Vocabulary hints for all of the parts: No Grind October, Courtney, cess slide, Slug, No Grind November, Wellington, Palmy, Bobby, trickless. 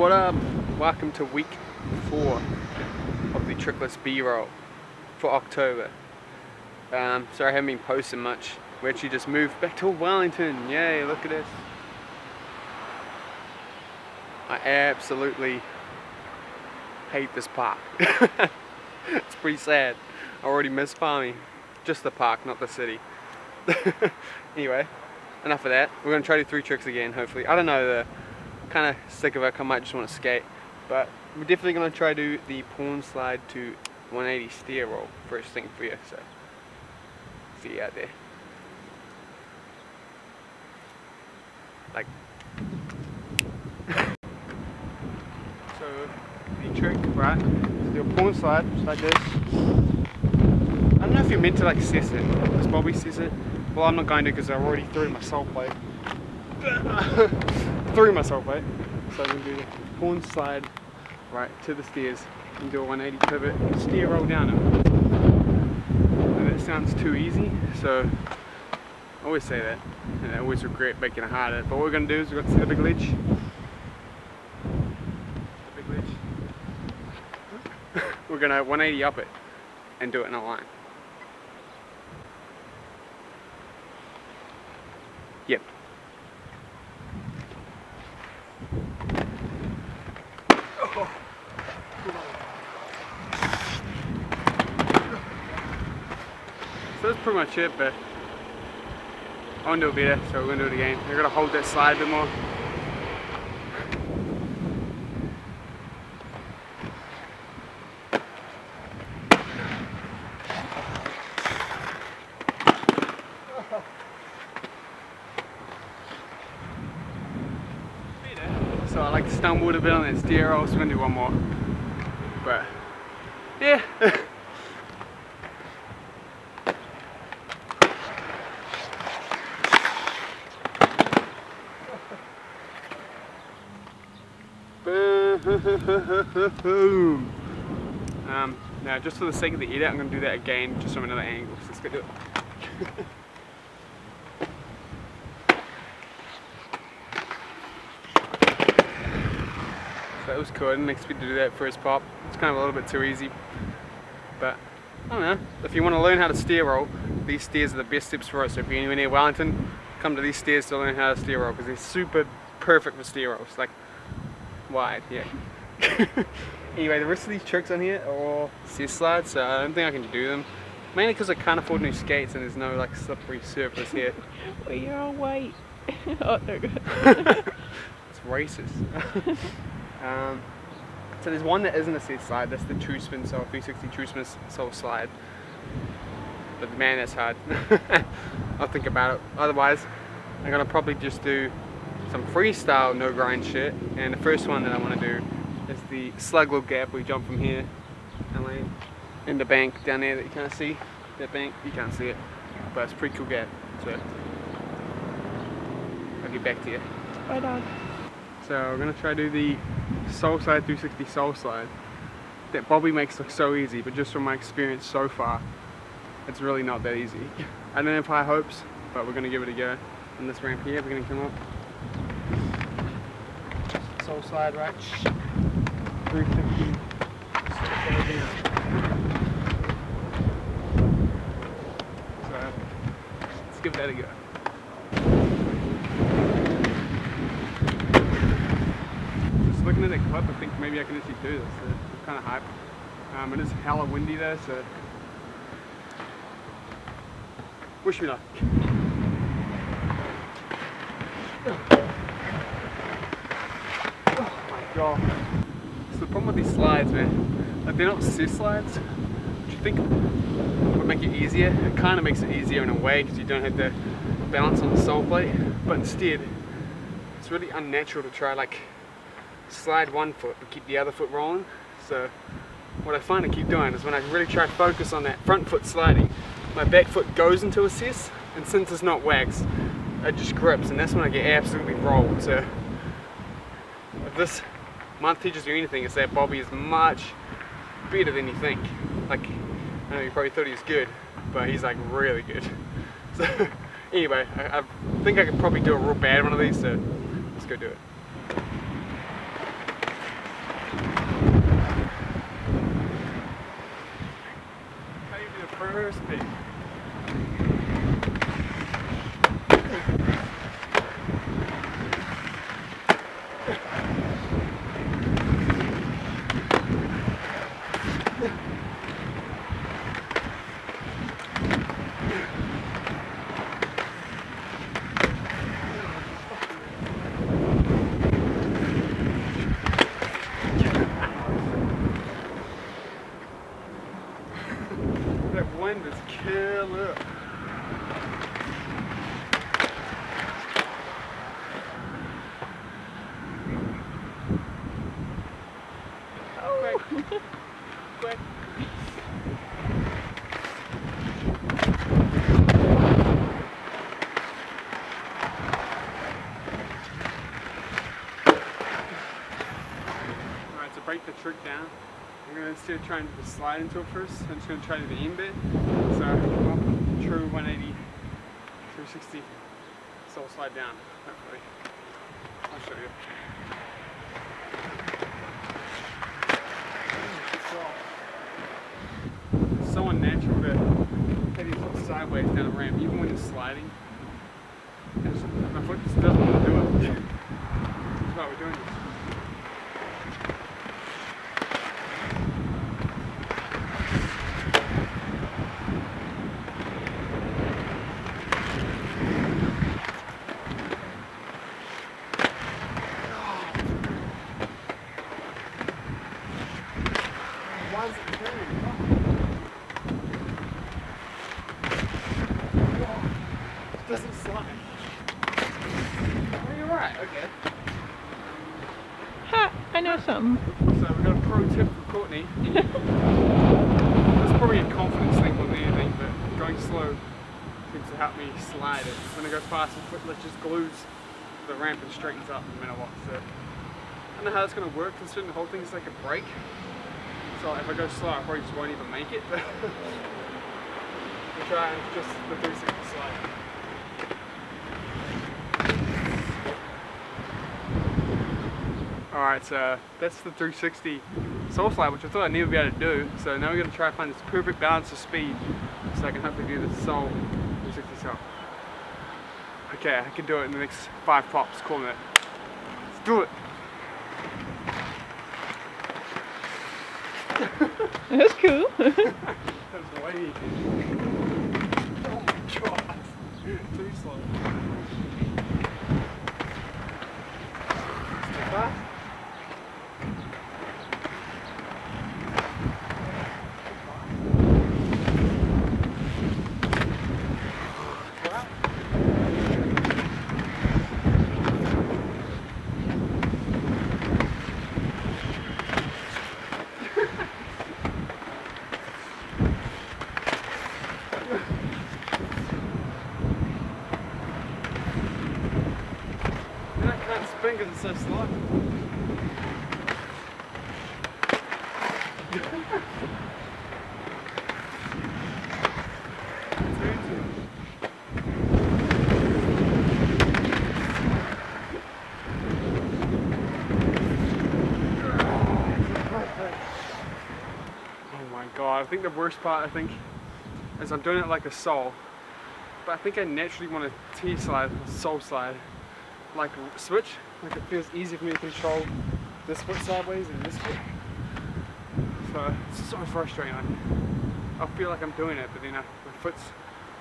What up? Welcome to week 4 of the trickless B-roll for October. Sorry I haven't been posting much. We actually just moved back to Wellington. Yay, look at this. I absolutely hate this park. It's pretty sad. I already miss Palmy. Just the park, not the city. Anyway, enough of that. We're gonna try to do 3 tricks again, hopefully. I don't know, the kind of sick of it. I might just want to skate, but we're definitely gonna try to do the pawn slide to 180 steer roll first thing for you. So see you out there. Like. So the trick, right? Do a pawn slide just like this. I don't know if you're meant to like cess it, because Bobby says it. Well, I'm not going to because I already threw my soul plate. So I'm going to do the pawn slide right to the stairs and do a 180 pivot and steer roll down it. And that sounds too easy, so I always say that and I always regret making it harder. But what we're going to do is we're going to see the big ledge. We're going to 180 up it and do it in a line. Yep. Oh. So that's pretty much it, but I want to do it better, so we're going to do it again. We're going to hold that slide a bit more. So I like to stumble a bit on that steer roll, so we're gonna do one more. But yeah. Boom. Now just for the sake of the edit, I'm gonna do that again, just from another angle. So let's go do it. That was cool. I didn't expect to do that first pop. It's kind of a little bit too easy, but I don't know. If you want to learn how to steer roll, these stairs are the best steps for us. So if you're anywhere near Wellington, come to these stairs to learn how to steer roll because they're super perfect for steer rolls. Like wide, yeah. Anyway, the rest of these tricks on here are all cess slides, so I don't think I can do them. Mainly because I can't afford new skates and there's no like slippery surface here. Well, you're all white. Oh no. It's racist. So there's one that isn't a cess slide, that's the true spin soul, 360 true spin soul slide. But man, that's hard. I'll think about it. Otherwise, I'm going to probably just do some freestyle no grind shit. And the first one that I want to do is the slug little gap. We jump from here and land in the bank down there that you can't see. That bank, you can't see it. But it's a pretty cool gap. So I'll get back to you. Bye, dog. So we're going to try to do the soul slide 360 soul slide that Bobby makes look so easy, but just from my experience so far, it's really not that easy. I don't have high hopes, but we're going to give it a go. On this ramp here, we're going to come up. Soul slide, right? 360. So let's give that a go. Looking at that clip, I think maybe I can actually do this. It's kind of hype. It is hella windy there, so wish me luck. Oh my god! So the problem with these slides, man, like they're not cess slides, which you think would make it easier. It kind of makes it easier in a way because you don't have to balance on the sole plate, but instead, it's really unnatural to try like. Slide one foot but keep the other foot rolling. So what I find I keep doing is when I really try to focus on that front foot sliding, my back foot goes into a cess, and since it's not waxed, it just grips, and that's when I get absolutely rolled. So if this month teaches you anything, it's that Bobby is much better than you think. Like, I know you probably thought he was good, but he's like really good. So anyway, I think I could probably do a real bad one of these, so let's go do it. reverse pick. Break the trick down. I'm going to, instead of trying to slide into it first, I'm just going to try to the aim bit. So, well, true 180, true 60. So we'll slide down, hopefully. I'll show you. It's so unnatural to head these little sideways down the ramp, even when it's sliding. Just, my foot just doesn't want to do it. That's why we're doing this. So we've got a pro tip from Courtney. That's probably a confidence thing more than anything, but going slow seems to help me slide it. When I go fast and quick, it just glues the ramp and straightens up no matter what. So I don't know how that's going to work considering the whole thing is like a brake. So if I go slow, I probably just won't even make it. But we'll try and just reduce it to slide. Alright, so that's the 360 soul slide, which I thought I'd never be able to do. So now we're going to try to find this perfect balance of speed so I can hopefully do the soul 360 soul. Okay, I can do it in the next 5 pops, calling it. Let's do it! That's cool. That was way easy. Oh my god, too slow. Too fast? It's so slow. Oh my god, I think the worst part is I'm doing it like a soul, but I think I naturally want to T-slide, soul slide, like a switch. Like it feels easier for me to control this foot sideways and this foot. So it's so frustrating. I feel like I'm doing it, but then my foot's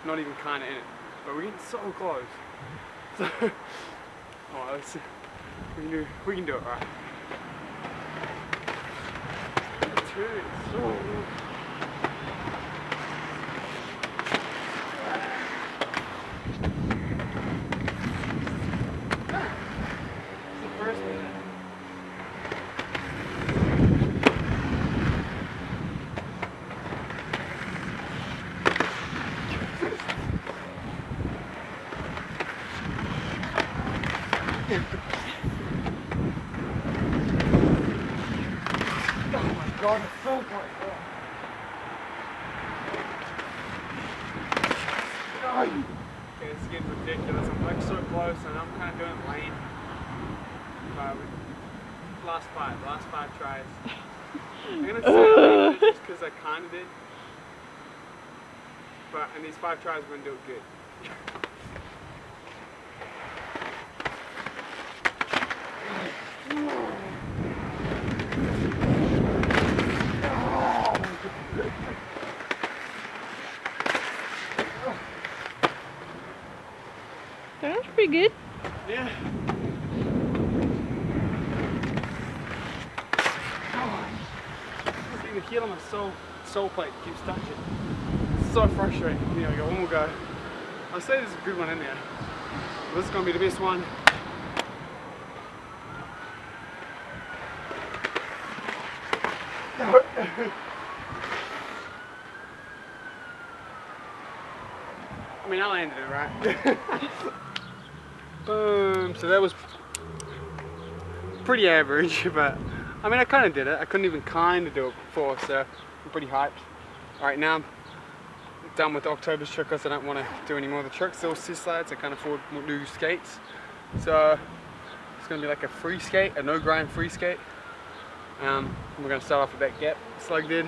not even kind of in it. But we're getting so close. So, alright, let's see. We can do it, alright. Last 5 tries. I'm gonna say just because I kind of did. but in these 5 tries we're going to do it good. That was pretty good. Yeah. The heel on my soul plate keeps touching. It's so frustrating. Here we go, one more go. I say there's a good one in there. This is going to be the best one. I mean, I landed it right. Boom. So that was pretty average, but I mean, I kind of did it. I couldn't even kind of do it before, so I'm pretty hyped. All right, now I'm done with October's trick because I don't want to do any more of the tricks. They're all sea slides. I can't afford new skates. So it's going to be like a free skate, a no grind free skate. We're going to start off with that gap Slug did.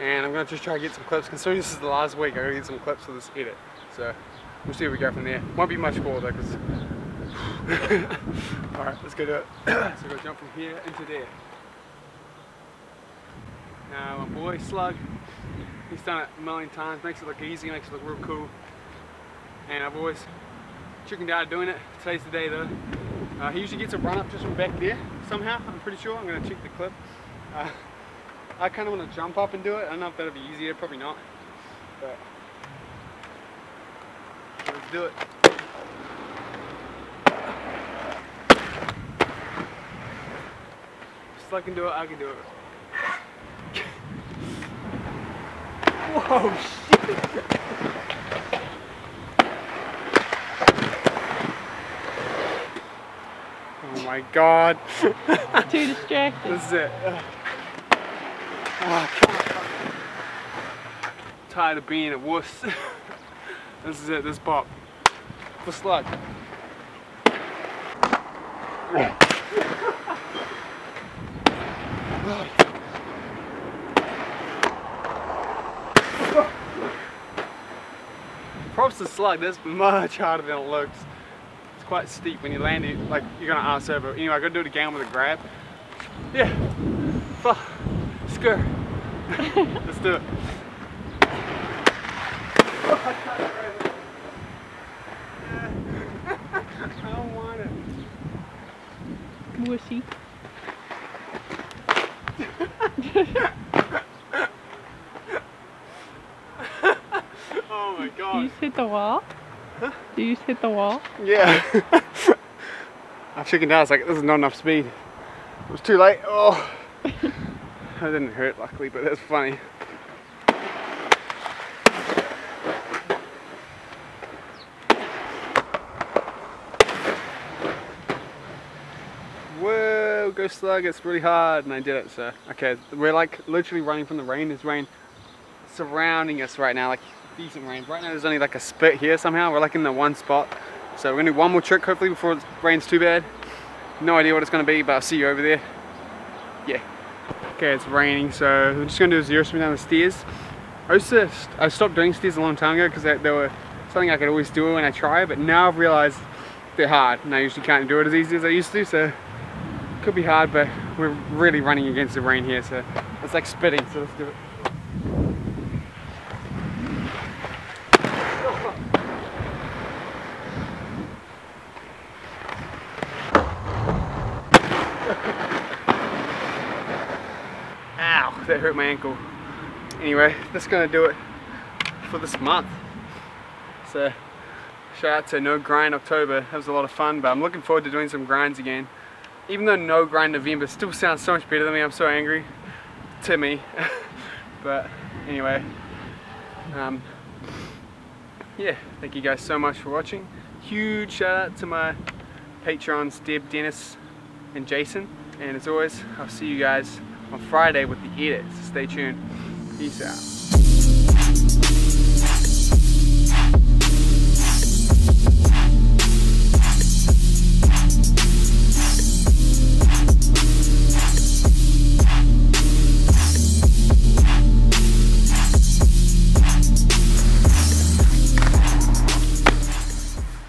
And I'm going to just try to get some clips. Considering this is the last week, I'm going to get some clips of this edit. So we'll see where we go from there. Won't be much more though, because alright, let's go do it. So we're going to jump from here into there. Now my boy Slug, he's done it a million times, makes it look easy, makes it look real cool. And I've always chickened out doing it. Today's the day though. He usually gets a run up just from back there somehow, I'm pretty sure. I'm going to check the clip. I kind of want to jump up and do it. I don't know if that'll be easier, probably not. But let's do it. I can do it, I can do it. Whoa, shit! Oh my god. Too distracted. This is it. Oh, come on. Tired of being a wuss. This is it, this pop. For Slug. Props to Slug, that's much harder than it looks. It's quite steep when you land it, like you're gonna arse over. Anyway, I gotta do it again with a grab. Yeah. Fuck. Screw. Let's do it. I don't want it. Wussy. Oh my god. You just hit the wall? Huh? You just hit the wall? Yeah. I'm checking down, it's like, this is not enough speed. It was too late. Oh. That didn't hurt, luckily, but that's funny. Go Slug, it's really hard, and I did it. So okay, we're like literally running from the rain. There's rain surrounding us right now, like decent rain. Right now there's only like a spit here somehow. We're like in the one spot, so we're gonna do one more trick hopefully before it rains too bad. No idea what it's gonna be, but I'll see you over there. Yeah, okay, it's raining, so we're just gonna do a zero spin down the stairs. I stopped doing stairs a long time ago because they were something I could always do when I try, but now I've realized they're hard and I usually can't do it as easy as I used to. So could be hard, but we're really running against the rain here, so it's like spitting, so let's do it. Ow, that hurt my ankle. Anyway, that's gonna do it for this month. So shout out to No Grind October, that was a lot of fun, but I'm looking forward to doing some grinds again. Even though No Grind November still sounds so much better than me, I'm so angry. To me. But anyway. Yeah, thank you guys so much for watching. Huge shout out to my Patrons Deb, Dennis, and Jason. And as always, I'll see you guys on Friday with the edit, so stay tuned. Peace out.